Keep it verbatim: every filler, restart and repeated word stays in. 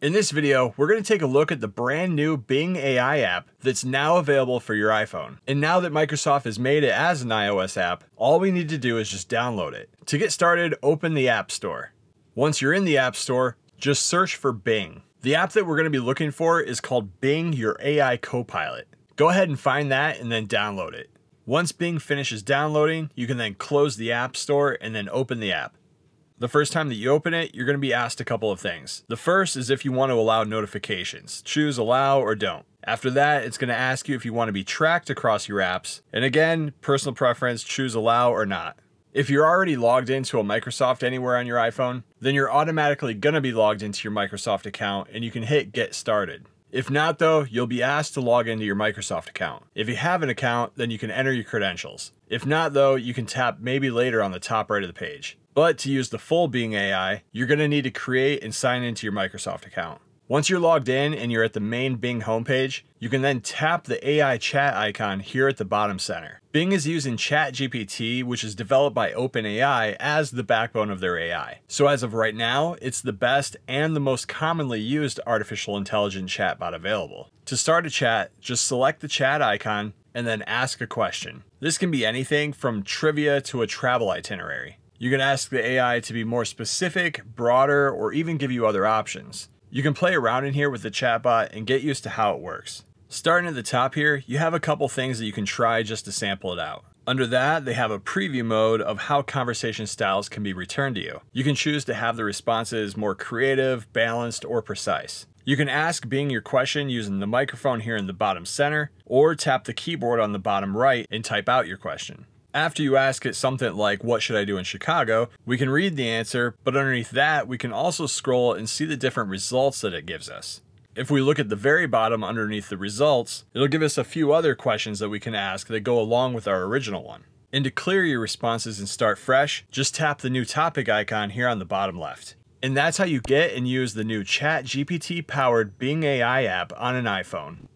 In this video, we're going to take a look at the brand new Bing A I app that's now available for your iPhone. And now that Microsoft has made it as an iOS app, all we need to do is just download it. To get started, open the App Store. Once you're in the App Store, just search for Bing. The app that we're going to be looking for is called Bing Your A I Copilot. Go ahead and find that and then download it. Once Bing finishes downloading, you can then close the App Store and then open the app. The first time that you open it, you're going to be asked a couple of things. The first is if you want to allow notifications. Choose allow or don't. After that, it's going to ask you if you want to be tracked across your apps. And again, personal preference, choose allow or not. If you're already logged into a Microsoft Anywhere on your iPhone, then you're automatically going to be logged into your Microsoft account and you can hit get started. If not though, you'll be asked to log into your Microsoft account. If you have an account, then you can enter your credentials. If not though, you can tap maybe later on the top right of the page. But to use the full Bing A I, you're going to need to create and sign into your Microsoft account. Once you're logged in and you're at the main Bing homepage, you can then tap the A I chat icon here at the bottom center. Bing is using ChatGPT, which is developed by OpenAI, as the backbone of their A I. So as of right now, it's the best and the most commonly used artificial intelligence chatbot available. To start a chat, just select the chat icon and then ask a question. This can be anything from trivia to a travel itinerary. You can ask the A I to be more specific, broader, or even give you other options. You can play around in here with the chatbot and get used to how it works. Starting at the top here, you have a couple things that you can try just to sample it out. Under that, they have a preview mode of how conversation styles can be returned to you. You can choose to have the responses more creative, balanced, or precise. You can ask Bing your question using the microphone here in the bottom center, or tap the keyboard on the bottom right and type out your question. After you ask it something like, what should I do in Chicago? We can read the answer, but underneath that, we can also scroll and see the different results that it gives us. If we look at the very bottom underneath the results, it'll give us a few other questions that we can ask that go along with our original one. And to clear your responses and start fresh, just tap the new topic icon here on the bottom left. And that's how you get and use the new ChatGPT-powered Bing A I app on an iPhone.